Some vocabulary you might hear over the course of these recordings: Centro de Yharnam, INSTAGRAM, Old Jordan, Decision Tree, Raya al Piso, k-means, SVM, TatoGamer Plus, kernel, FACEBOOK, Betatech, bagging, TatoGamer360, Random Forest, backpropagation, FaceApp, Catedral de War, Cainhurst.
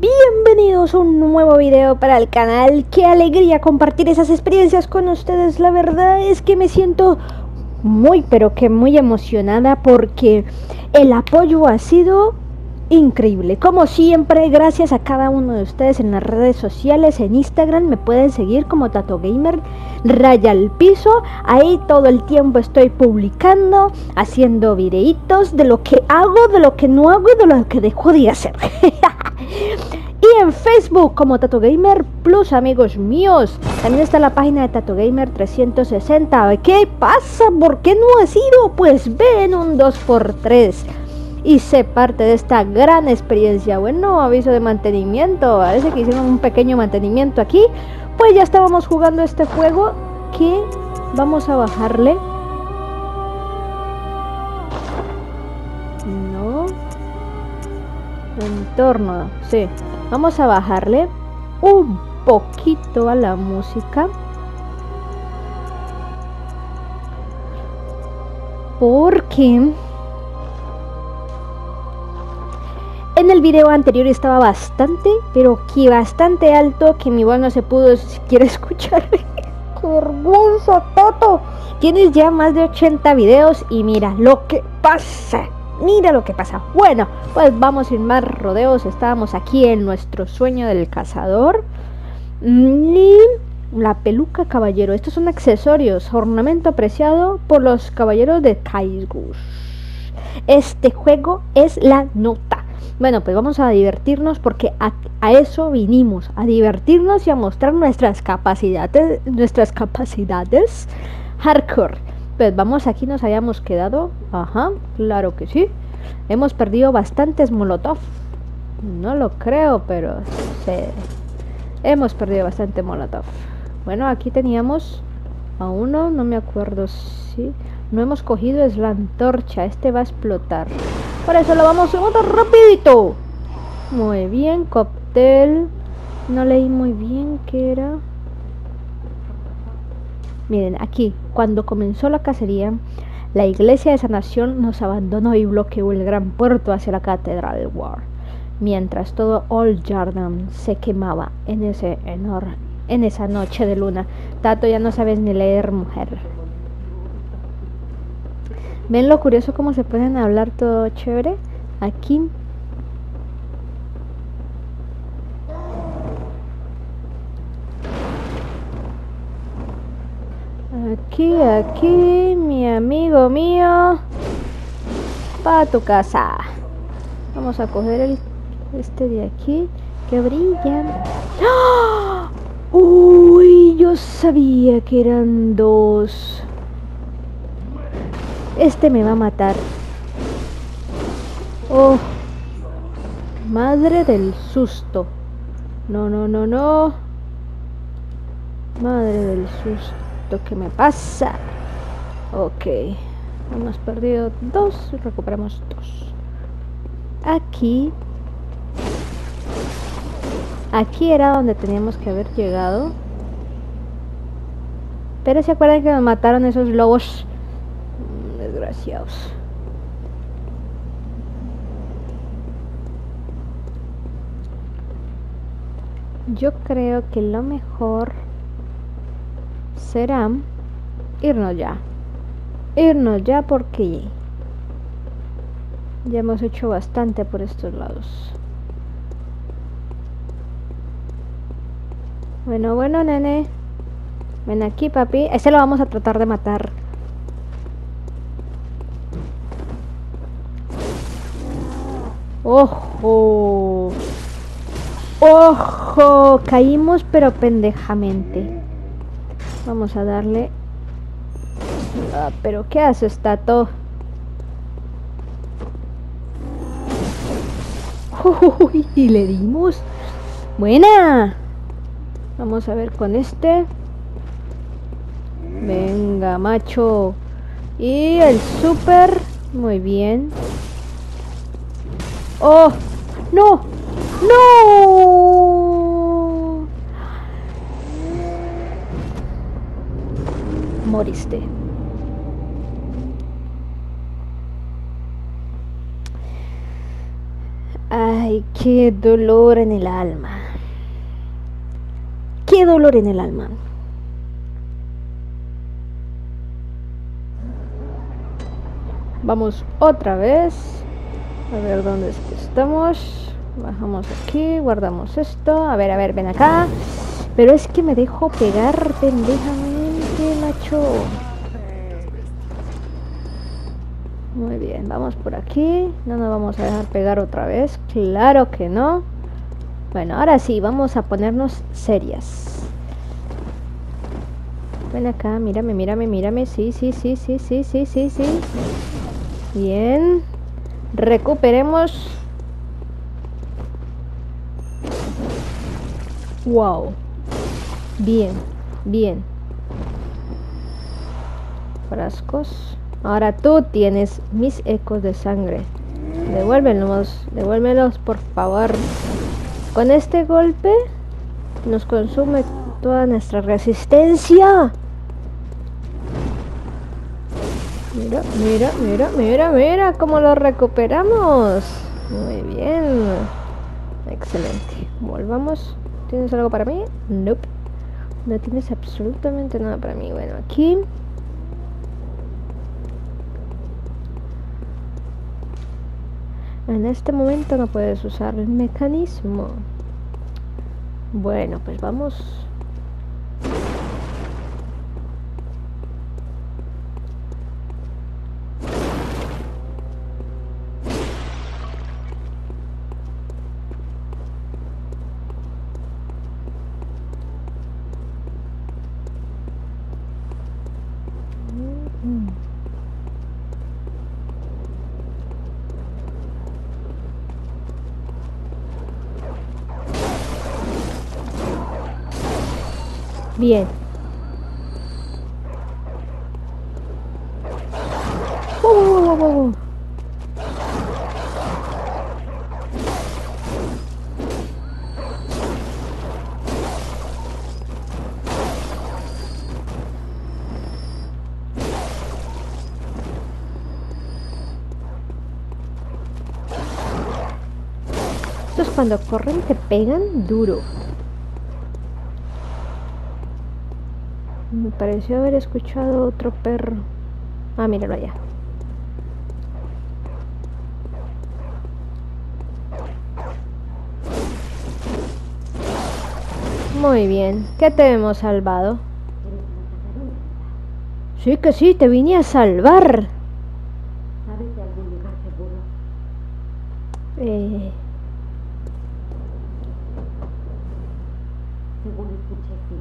Bienvenidos a un nuevo video para el canal. Qué alegría compartir esas experiencias con ustedes. La verdad es que me siento muy pero que muy emocionada porque el apoyo ha sido increíble. Como siempre, gracias a cada uno de ustedes en las redes sociales. En Instagram me pueden seguir como TatoGamer, Raya al Piso. Ahí todo el tiempo estoy publicando, haciendo videitos de lo que hago, de lo que no hago y de lo que dejo de hacer. Y en Facebook como TatoGamer Plus, amigos míos. También está la página de TatoGamer360. ¿Qué pasa? ¿Por qué no has ido? Pues ven un 2x3 y sé parte de esta gran experiencia. Bueno, aviso de mantenimiento. Parece que hicieron un pequeño mantenimiento aquí. Pues ya estábamos jugando este juego, que vamos a bajarle. No. Entorno, sí. Vamos a bajarle un poquito a la música, porque en el video anterior estaba bastante, pero que bastante alto, que mi voz no se pudo siquiera escuchar. ¡Qué hermoso, Toto! Tienes ya más de 80 videos y mira lo que pasa. Mira lo que pasa. Bueno, pues vamos sin más rodeos. Estábamos aquí en nuestro sueño del cazador. Y la peluca, caballero. Estos son accesorios, ornamento apreciado por los caballeros de Cainhurst. Este juego es la nota. Bueno, pues vamos a divertirnos porque a eso vinimos, a divertirnos y a mostrar nuestras capacidades hardcore. Pues vamos, aquí nos habíamos quedado, ajá, claro que sí. Hemos perdido bastantes molotov, no lo creo, pero hemos perdido bastante molotov. Bueno, aquí teníamos a uno, no me acuerdo si... No hemos cogido, es la antorcha, este va a explotar. Por eso lo vamos a botar rapidito. Muy bien, cóctel. No leí muy bien qué era. Miren, aquí, cuando comenzó la cacería, la iglesia de sanación nos abandonó y bloqueó el gran puerto hacia la Catedral de War, mientras todo Old Jordan se quemaba en esa noche de luna. Tato, ya no sabes ni leer, mujer. ¿Ven lo curioso cómo se pueden hablar todo chévere? Aquí. Aquí, mi amigo mío. Pa' tu casa. Vamos a coger este de aquí, que brilla. ¡Oh! Uy, yo sabía que eran dos. Este me va a matar. Oh, madre del susto. No, no, no, no. Madre del susto que me pasa. Ok, hemos perdido dos, recuperamos dos. Aquí. Aquí era donde teníamos que haber llegado. Pero se acuerdan que nos mataron esos lobos. Desgraciados. Yo creo que lo mejor será irnos ya. Irnos ya porque ya hemos hecho bastante por estos lados. Bueno, nene. Ven aquí, papi. Este lo vamos a tratar de matar. ¡Ojo! ¡Ojo! Caímos pero pendejamente. Vamos a darle... Ah, ¿pero qué haces, Tato? ¡Uy! Y le dimos. ¡Buena! Vamos a ver con este. Venga, macho. Y el super. Muy bien. ¡Oh! ¡No! ¡No! Moriste. Ay, qué dolor en el alma. Qué dolor en el alma. Vamos otra vez. A ver dónde es que estamos. Bajamos aquí, guardamos esto. A ver, ven acá. Pero es que me dejo pegar pendejamente, macho. Muy bien, vamos por aquí. No nos vamos a dejar pegar otra vez. Claro que no. Bueno, ahora sí, vamos a ponernos serias. Ven acá, mírame, mírame, mírame. Sí, sí, sí, sí, sí, sí, sí, sí. Bien. Recuperemos. Wow. Bien, bien. Frascos. Ahora tú tienes mis ecos de sangre. Devuélvelos, devuélvelos por favor. Con este golpe nos consume toda nuestra resistencia. Mira, mira, mira, mira, mira cómo lo recuperamos. Muy bien. Excelente. Volvamos. ¿Tienes algo para mí? Nope. No tienes absolutamente nada para mí. Bueno, aquí. En este momento no puedes usar el mecanismo. Bueno, pues vamos. Bien. Entonces cuando corren te pegan duro. Me pareció haber escuchado otro perro. Ah, míralo allá. Muy bien, ¿qué te hemos salvado? Sí que sí, te vine a salvar. ¿Sabes de algún lugar seguro? Según escuché, sí.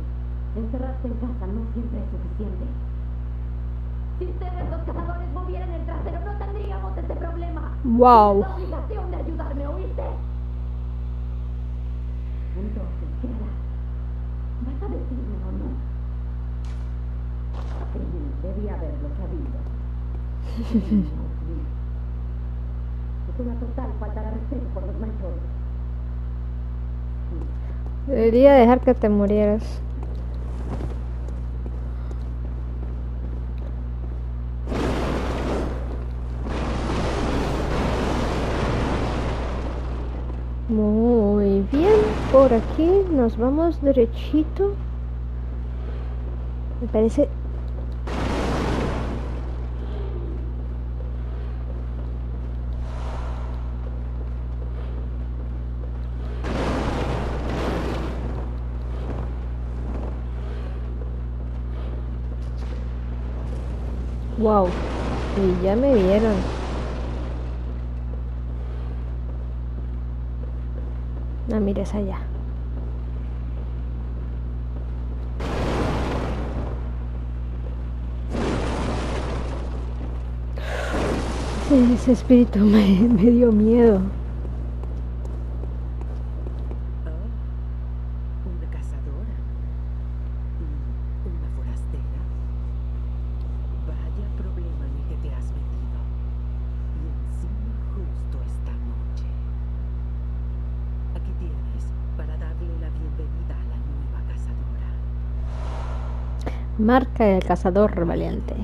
Encerrarse en casa no siempre es suficiente. Si ustedes los cazadores movieran el trasero no tendríamos este problema. Wow. Es obligación de ayudarme, ¿oíste? Entonces, ¿qué harás? ¿Vas a decirme o no? Sí, debía haberlo sabido. Es una total falta de respeto por los mayores. Sí. Debería dejar que te murieras. Muy bien, por aquí nos vamos derechito. Me parece. Wow, y ya me vieron. No mires allá. Ese espíritu me dio miedo. Una cazadora. Una forastera. Vaya problema en el que te has metido. Y encima justo esta noche. Aquí tienes para darle la bienvenida a la nueva cazadora. Marca el cazador valiente.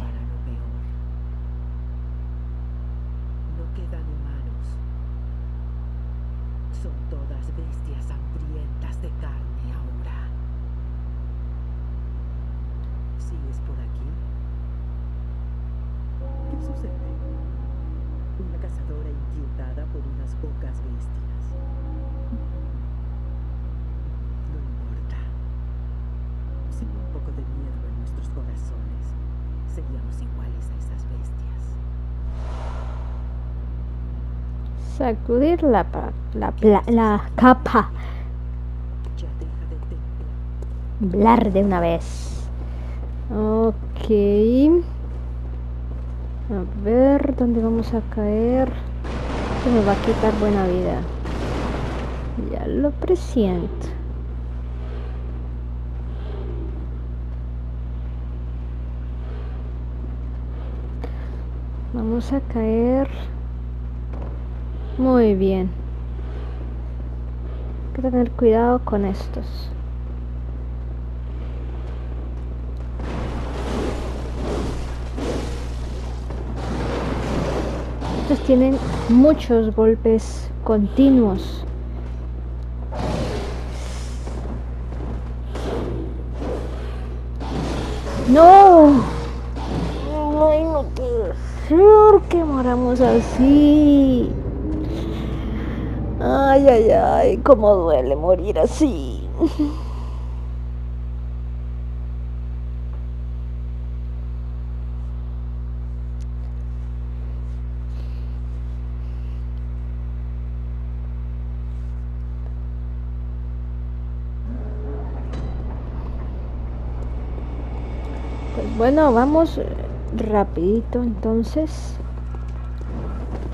No quedan humanos. Son todas bestias hambrientas de carne ahora. ¿Sigues por aquí? ¿Qué sucede? Una cazadora intimidada por unas pocas bestias. No importa. Sin un poco de miedo en nuestros corazones, seríamos iguales a esas bestias. Sacudir la capa. Hablar de una vez. Ok. A ver, ¿dónde vamos a caer? Esto me va a quitar buena vida. Ya lo presiento. Vamos a caer. Muy bien. Hay que tener cuidado con estos. Estos tienen muchos golpes continuos. ¡No! No quiero ser que moramos así. Ay, ay, ay, cómo duele morir así. Pues bueno, vamos rapidito entonces.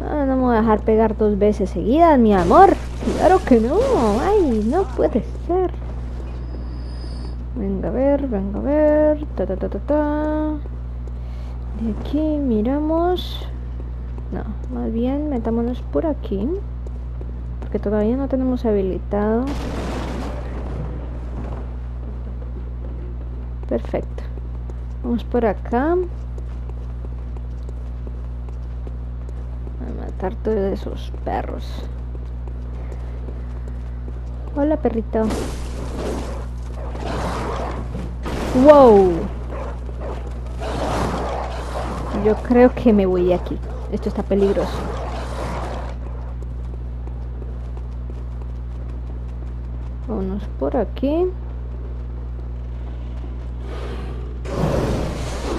Ah, no me voy a dejar pegar dos veces seguidas, mi amor. Claro que no. Ay, no puede ser. Venga a ver, venga a ver. Ta, ta, ta, ta, ta. De aquí miramos. No, más bien metámonos por aquí, porque todavía no tenemos habilitado. Perfecto. Vamos por acá. Harto de esos perros. Hola, perrito. Wow. Yo creo que me voy de aquí. Esto está peligroso. Vámonos por aquí.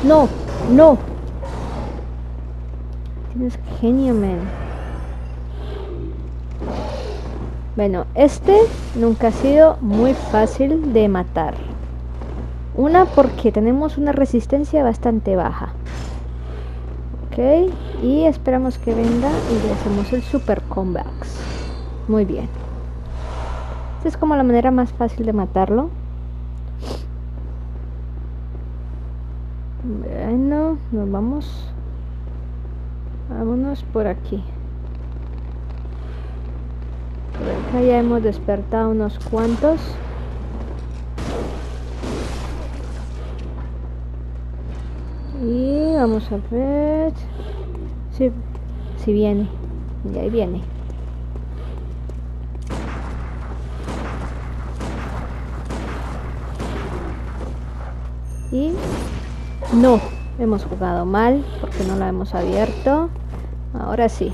No, no. Tienes genio, man. Bueno, este nunca ha sido muy fácil de matar. Una, porque tenemos una resistencia bastante baja. Ok, y esperamos que venga y le hacemos el super comeback. Muy bien. Esta es como la manera más fácil de matarlo. Bueno, nos vamos. Vámonos por aquí. Por acá ya hemos despertado unos cuantos. Y vamos a ver. Sí, sí viene. Y ahí viene. Y no, hemos jugado mal porque no lo hemos abierto. Ahora sí.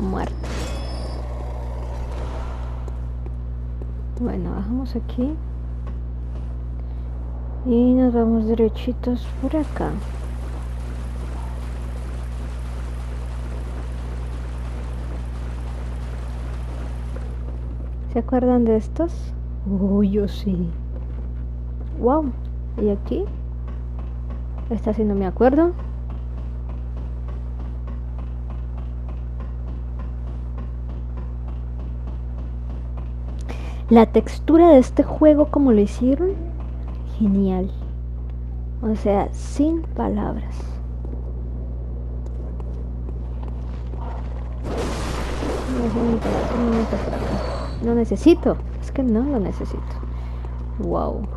Muerto. Bueno, bajamos aquí. Y nos vamos derechitos por acá. ¿Se acuerdan de estos? Uy, yo sí. Wow. ¿Y aquí? Esta sí no me acuerdo. La textura de este juego, como lo hicieron, genial. O sea, sin palabras. Lo necesito. Es que no lo necesito. Wow.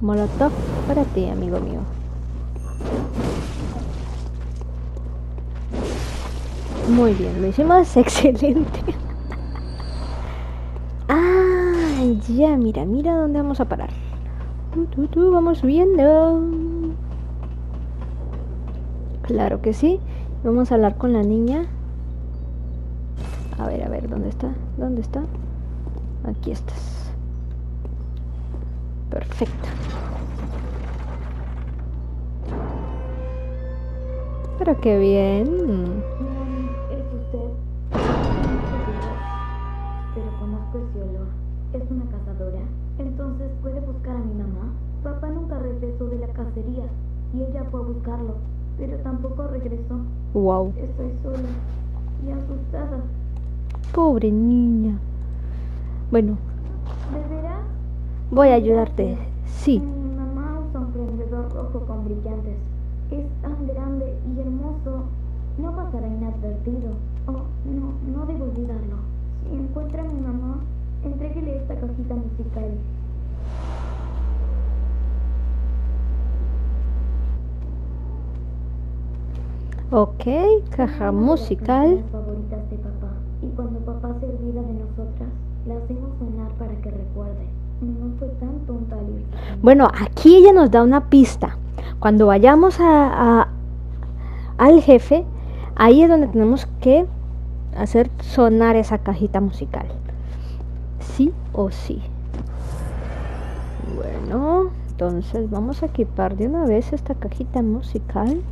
Molotov para ti, amigo mío. Muy bien, lo hicimos excelente. Ah, ya, mira, mira dónde vamos a parar. Vamos subiendo. Claro que sí. Vamos a hablar con la niña. A ver, ¿dónde está? ¿Dónde está? Aquí estás. Perfecto. Pero qué bien. Es usted. Pero conozco ese olor. Es una cazadora. Entonces puede buscar a mi mamá. Papá nunca regresó de la cacería y ella fue a buscarlo, pero tampoco regresó. Wow. Estoy sola y asustada. Pobre niña. Bueno. ¿De veras? Voy a ayudarte. Sí. Mi mamá usa un prendedor rojo con brillantes. Es tan grande y hermoso. No pasará inadvertido. Oh, no, no debo olvidarlo. Si encuentra a mi mamá, entréguele esta cajita musical. Ok, caja musical. Las favoritas de papá. Y cuando papá se olvida de nosotras, la hacemos sonar para que recuerde. No fue tan tonta. Bueno, aquí ella nos da una pista. Cuando vayamos al jefe, ahí es donde tenemos que hacer sonar esa cajita musical. Sí o sí. Bueno, entonces vamos a equipar de una vez esta cajita musical.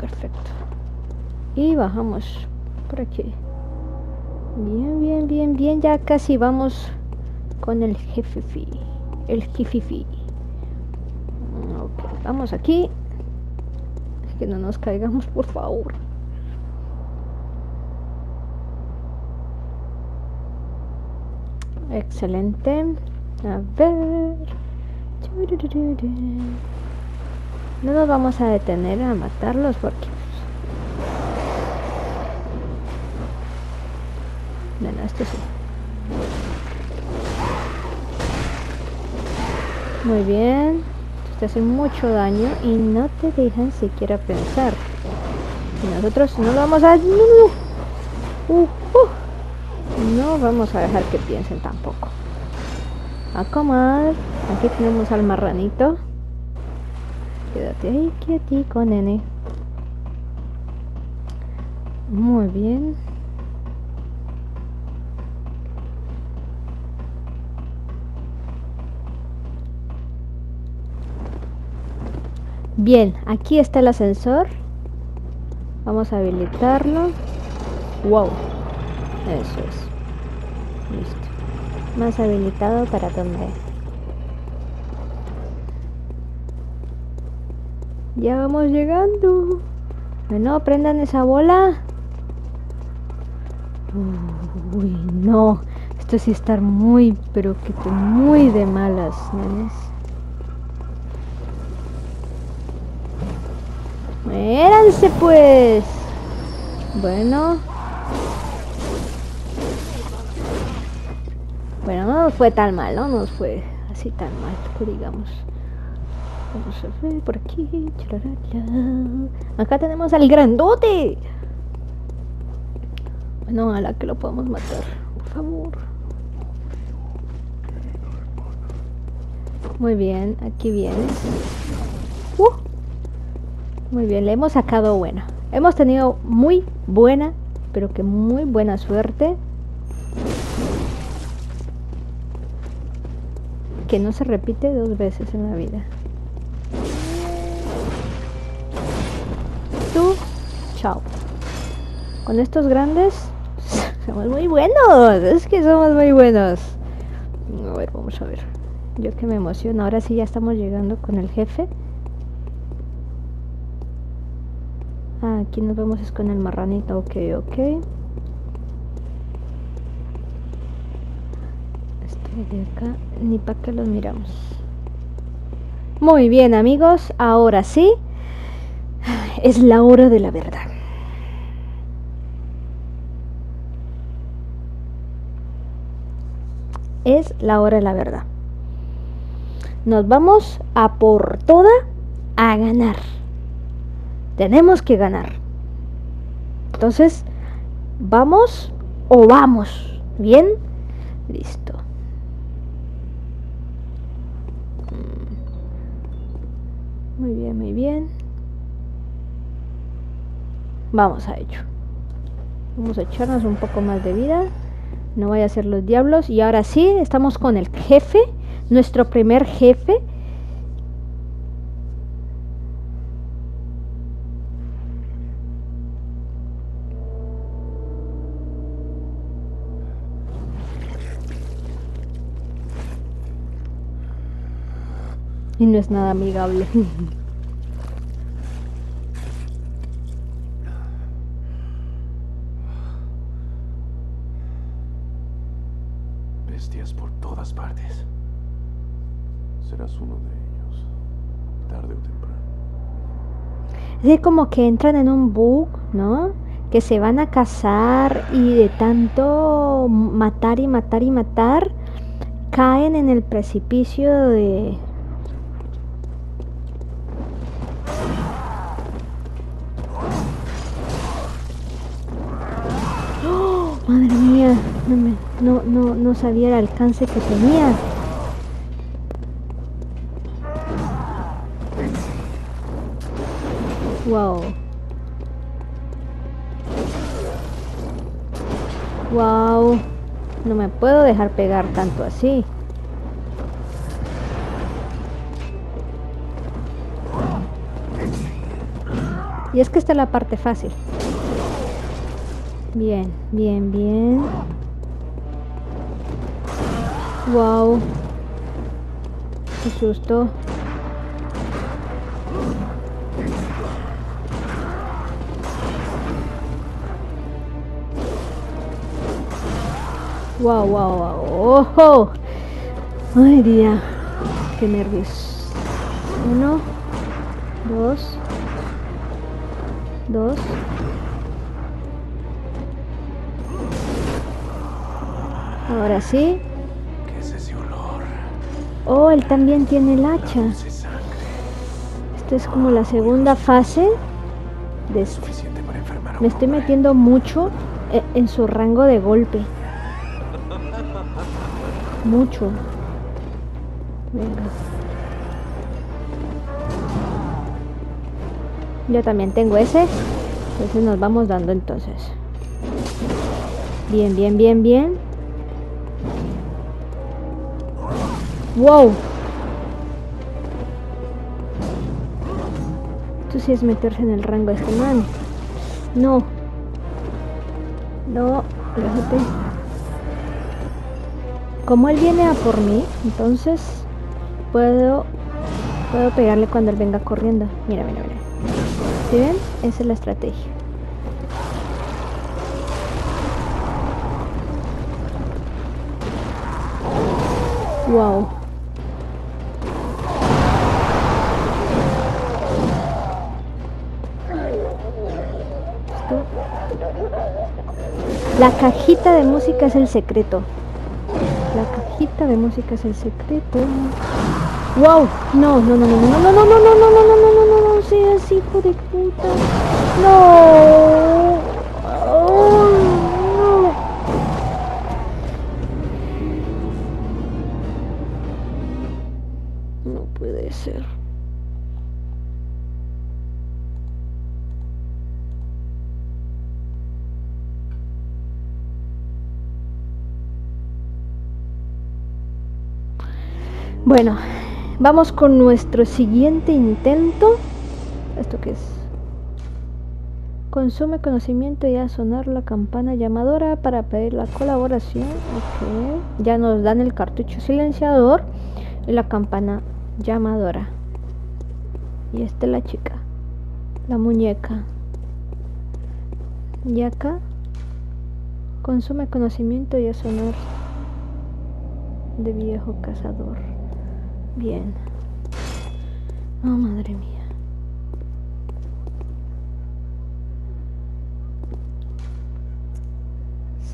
Perfecto. Y bajamos por aquí. Bien, bien, bien, bien. Ya casi vamos con el jefifi. El jefifi. Ok, vamos aquí. Que no nos caigamos, por favor. Excelente. A ver. No nos vamos a detener a matarlos porque... Bueno, esto sí. Muy bien. Te hacen mucho daño y no te dejan siquiera pensar. Y nosotros no lo vamos a... No vamos a dejar que piensen tampoco. A comer. Aquí tenemos al marranito. Quédate ahí, quietico, nene. Muy bien. Bien, aquí está el ascensor. Vamos a habilitarlo. Wow. Eso es. Listo. Más habilitado para donde... Ya vamos llegando. Bueno, prendan esa bola. Uy, no. Esto sí está muy, pero que muy de malas, nenes. ¡Muéranse pues! Bueno. Bueno, no nos fue tan mal, no nos fue así tan mal, digamos. Vamos a ver por aquí. Acá tenemos al grandote. Bueno, a la que lo podamos matar, por favor. Muy bien, aquí viene. Muy bien, le hemos sacado buena. Hemos tenido muy buena, pero que muy buena suerte. Que no se repite dos veces en la vida. Chao. Con estos grandes somos muy buenos. Es que somos muy buenos. A ver, vamos a ver. Yo que me emociono. Ahora sí ya estamos llegando con el jefe. Ah, aquí nos vemos es con el marranito. Ok, ok. Este de acá. Ni para qué los miramos. Muy bien, amigos. Ahora sí. Es la hora de la verdad. Es la hora de la verdad. Nos vamos a por toda a ganar. Tenemos que ganar. Entonces, ¿vamos o vamos? ¿Bien? Listo. Muy bien, muy bien. Vamos a ello. Vamos a echarnos un poco más de vida. No vaya a ser los diablos. Y ahora sí, estamos con el jefe. Nuestro primer jefe. Y no es nada amigable. Bestias por todas partes. Serás uno de ellos, tarde o temprano. Es como que entran en un bug, ¿no? Que se van a cazar y de tanto matar y matar y matar, caen en el precipicio de... Madre mía, no sabía el alcance que tenía. Wow. Wow. No me puedo dejar pegar tanto así. Y es que esta es la parte fácil. Bien, bien, bien. Wow. Qué susto. Wow, wow, wow. ¡Ojo! Ay, día. Qué nervios. 1, 2, 2. Ahora sí. ¿Qué es ese olor? Oh, él también tiene el hacha. Esto es como la segunda fase de este. Me estoy metiendo mucho en su rango de golpe. Mucho. Venga. Yo también tengo ese. Entonces nos vamos dando entonces. Bien, bien, bien, bien. Wow. Esto sí es meterse en el rango de este man. No. No, fíjate. Como él viene a por mí, entonces puedo pegarle cuando él venga corriendo. Mira, mira, mira. ¿Sí ven? Esa es la estrategia. Wow. La cajita de música es el secreto. La cajita de música es el secreto. ¡Wow! No seas hijo de puta. No. Oh, no. No puede ser. Bueno, vamos con nuestro siguiente intento. ¿Esto qué es? Consume conocimiento y a sonar la campana llamadora para pedir la colaboración. Ok. Ya nos dan el cartucho silenciador y la campana llamadora. Y esta es la chica. La muñeca. Y acá. Consume conocimiento y a sonar de viejo cazador. Bien. Oh, madre mía.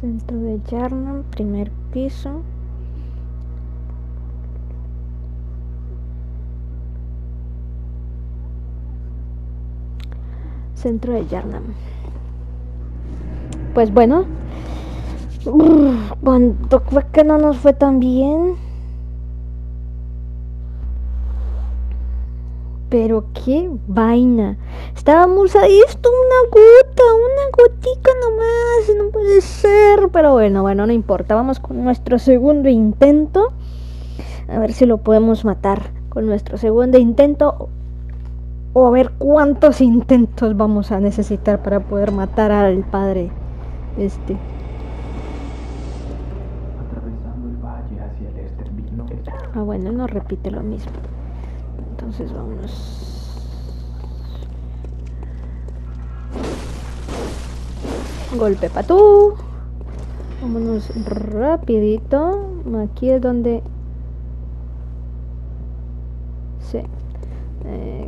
Centro de Yharnam, primer piso. Centro de Yharnam. pues bueno. Cuando fue que no nos fue tan bien. Pero qué vaina. Estábamos ahí, esto una gotica nomás, no puede ser. Pero bueno, no importa. Vamos con nuestro segundo intento. A ver si lo podemos matar con nuestro segundo intento. O a ver cuántos intentos vamos a necesitar para poder matar al padre este. Atravesando el valle hacia el este vino. Ah, bueno, no repite lo mismo. Entonces vámonos. Golpe pa' tú. Vámonos rapidito. Aquí es donde... Sí.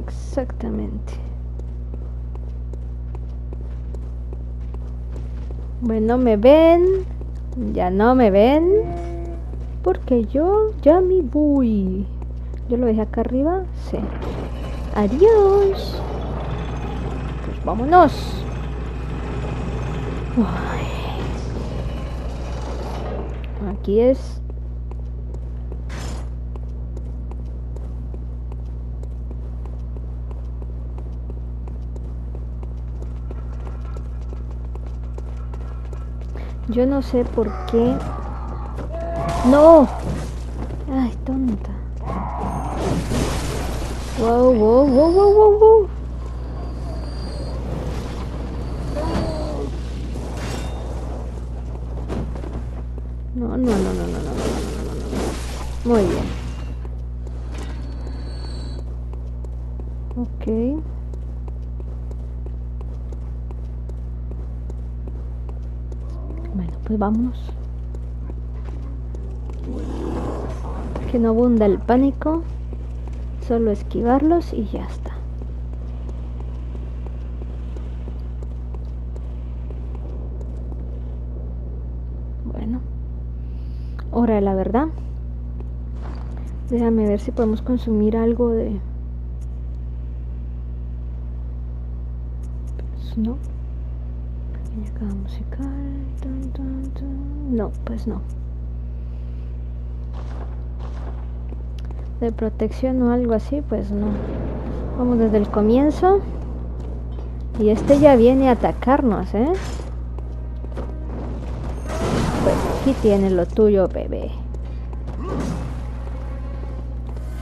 Exactamente. Bueno, me ven. Ya no me ven. Porque yo ya me voy. Yo lo dejé acá arriba. Sí. Adiós. Pues vámonos. Uy. Aquí es. Yo no sé por qué. ¡No! Ay, tonta. Wow, wow, wow, wow, wow, wow. No. Muy bien. Ok. Bueno, pues vamos. Que no abunda el pánico. Solo esquivarlos y ya está. Bueno. Hora de la verdad. Déjame ver si podemos consumir algo de... Pues no. Acá musical. No, pues no. De protección o algo así, pues no. Vamos desde el comienzo. Y este ya viene a atacarnos, ¿eh? Pues aquí tienes lo tuyo, bebé.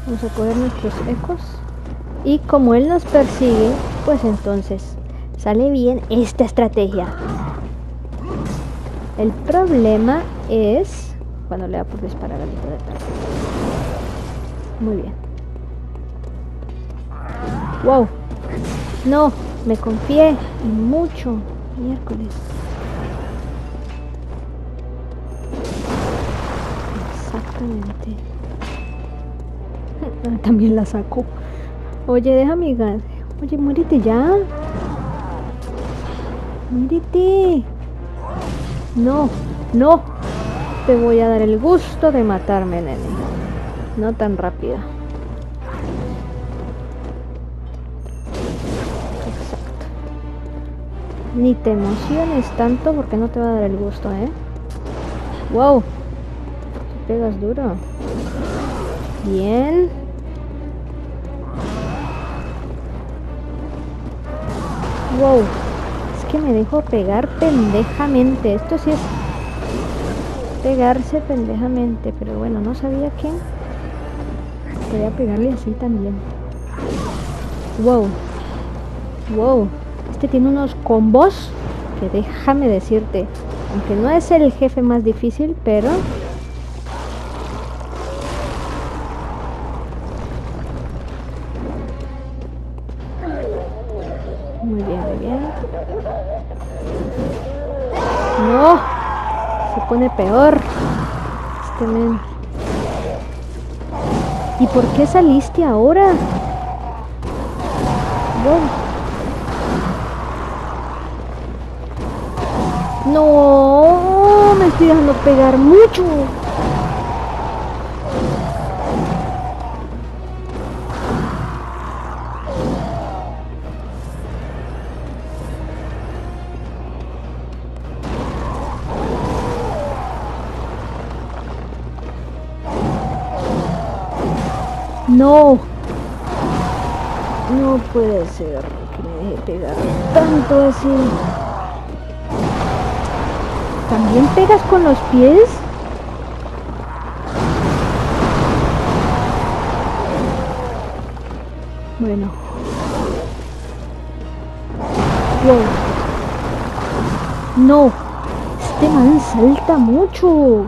Vamos a coger nuestros ecos. Y como él nos persigue, pues entonces sale bien esta estrategia. El problema es... Cuando le da por disparar al hijo de tal. Muy bien. Wow. No, me confié mucho. Miércoles. Exactamente. Ah, también la saco. Oye, déjame ganar. Oye, muérete ya. Muérete. No, no. Te voy a dar el gusto de matarme, nene. No tan rápida. Exacto. Ni te emociones tanto porque no te va a dar el gusto, ¿eh? ¡Wow! Te pegas duro. Bien. ¡Wow! Es que me dejo pegar pendejamente. Esto sí es pegarse pendejamente. Pero bueno, no sabía que... Voy a pegarle así también. Wow. Wow. Este tiene unos combos que déjame decirte. Aunque no es el jefe más difícil, pero... Muy bien, muy bien. No. Se pone peor. Este men... ¿Y por qué saliste ahora? No. No, me estoy dejando pegar mucho. ¡No! No puede ser que me deje pegar tanto así. ¿También pegas con los pies? Bueno. Wow. No. Este man salta mucho.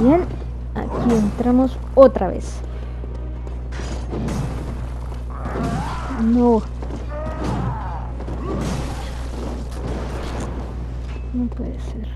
Bien, aquí entramos otra vez. No. No puede ser.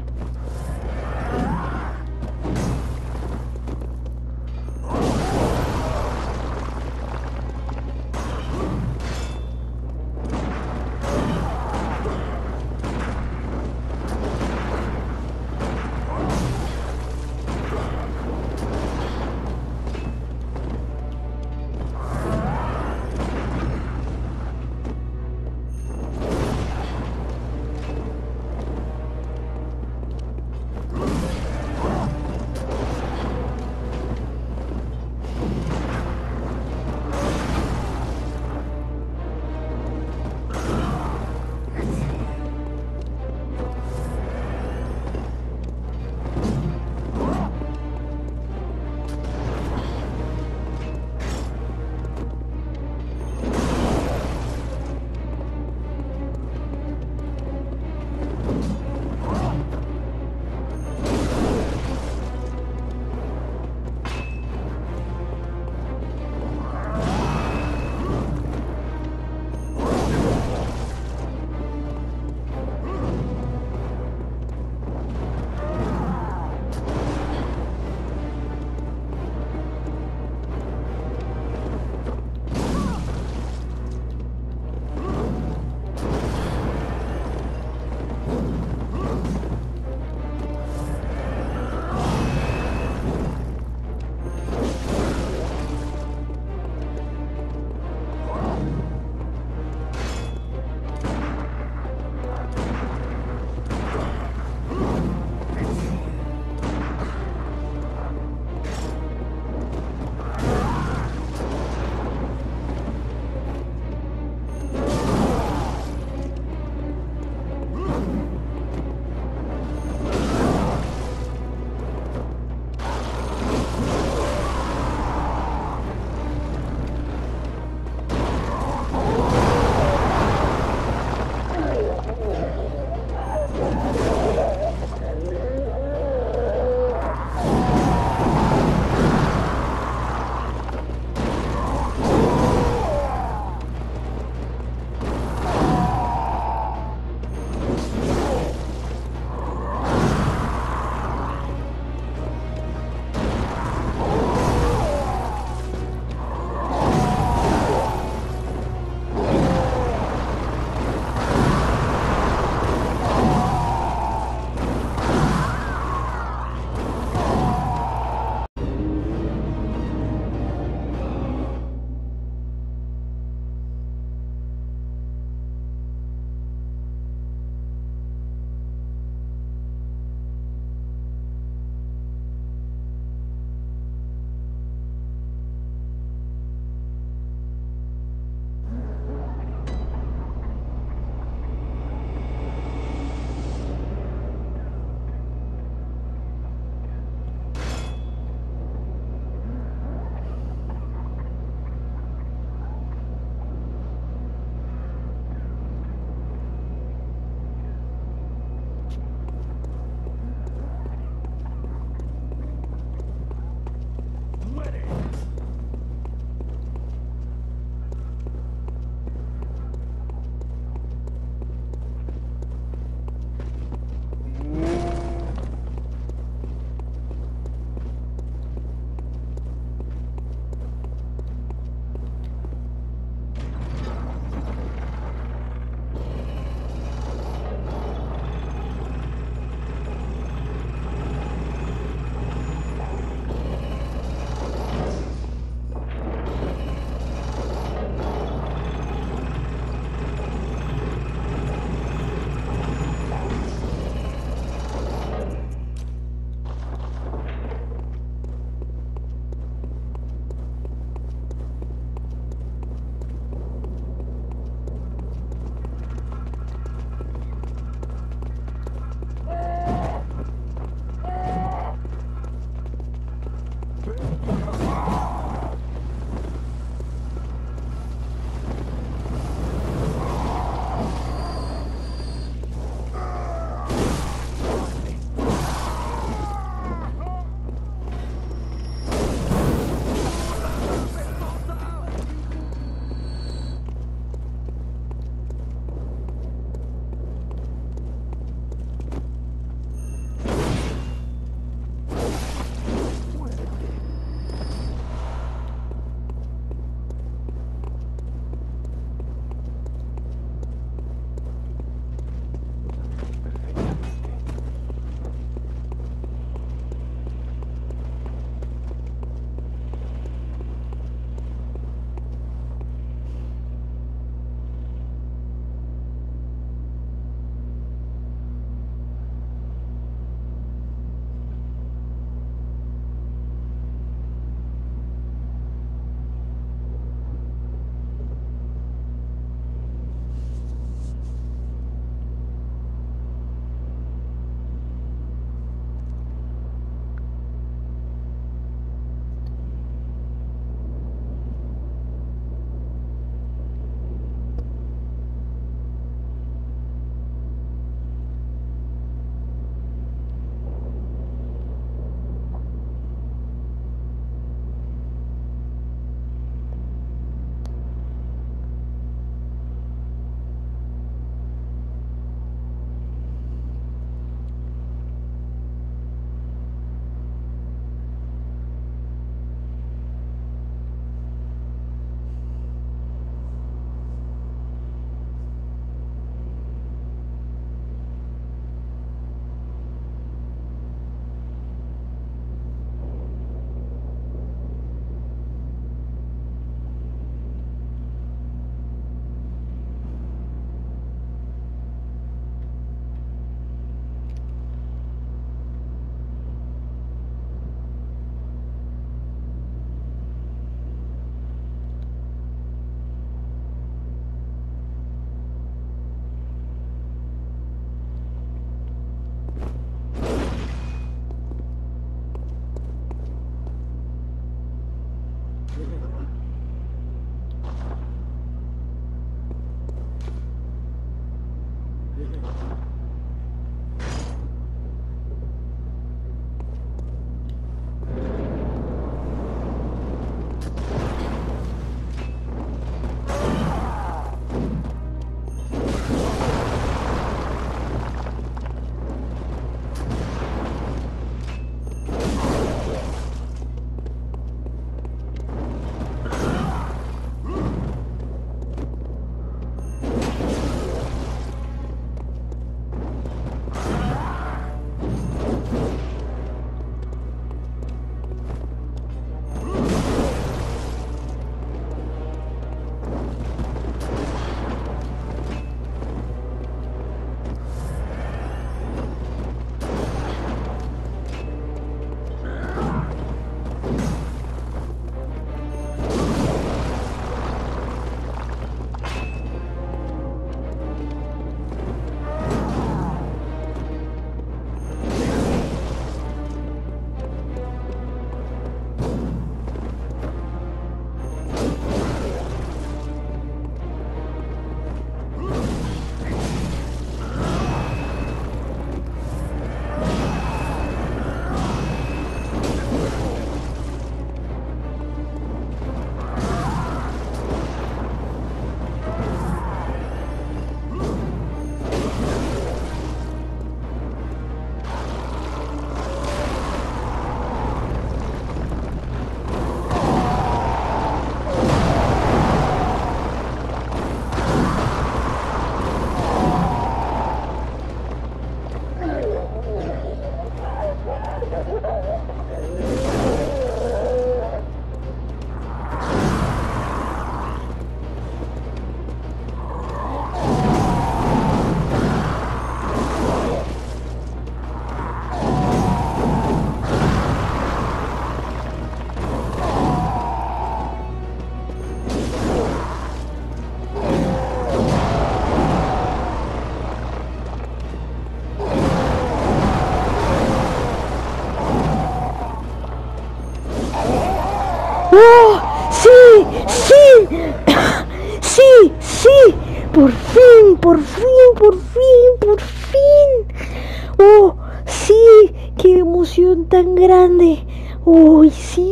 Tan grande. Uy, sí,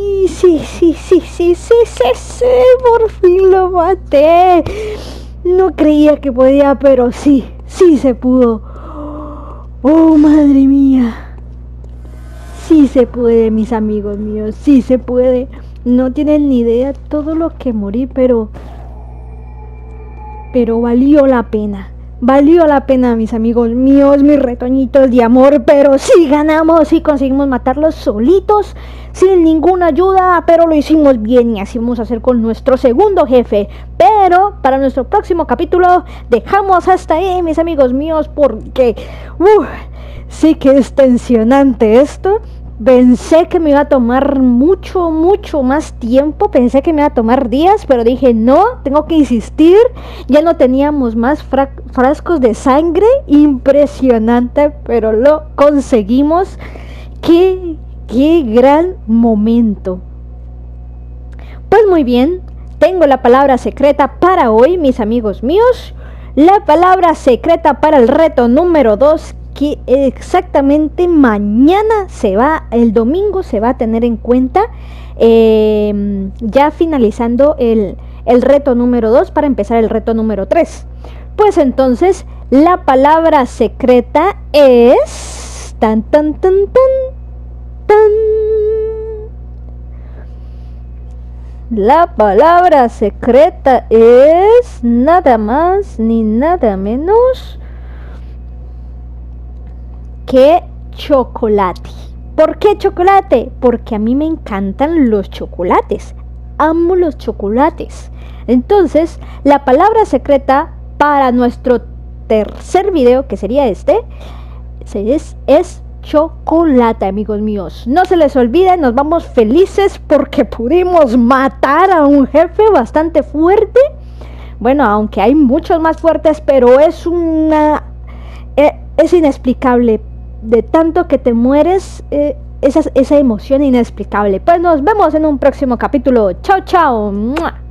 por fin lo maté. No creía que podía, pero sí se pudo. Oh, madre mía. Sí se puede, mis amigos míos, sí se puede. No tienen ni idea todo lo que morí, pero valió la pena. Valió la pena, mis amigos míos, mis retoñitos de amor, pero sí ganamos, sí conseguimos matarlos solitos, sin ninguna ayuda, pero lo hicimos bien y así vamos a hacer con nuestro segundo jefe. Pero para nuestro próximo capítulo dejamos hasta ahí, mis amigos míos, porque sí que es tensionante esto. Pensé que me iba a tomar mucho más tiempo, pensé que me iba a tomar días, pero dije no, tengo que insistir. Ya no teníamos más frascos de sangre, impresionante, pero lo conseguimos. Qué gran momento. Pues muy bien, tengo la palabra secreta para hoy, mis amigos míos. La palabra secreta para el reto número 2, que exactamente mañana el domingo se va a tener en cuenta, ya finalizando el reto número 2 para empezar el reto número 3. Pues entonces la palabra secreta es la palabra secreta es nada más ni nada menos que chocolate. ¿Por qué chocolate? Porque a mí me encantan los chocolates, amo los chocolates. Entonces la palabra secreta para nuestro tercer video, que sería este, es chocolate, amigos míos. No se les olvide, nos vamos felices porque pudimos matar a un jefe bastante fuerte. Bueno, aunque hay muchos más fuertes, pero es inexplicable. De tanto que te mueres, esa emoción inexplicable. Pues nos vemos en un próximo capítulo. Chao, chao.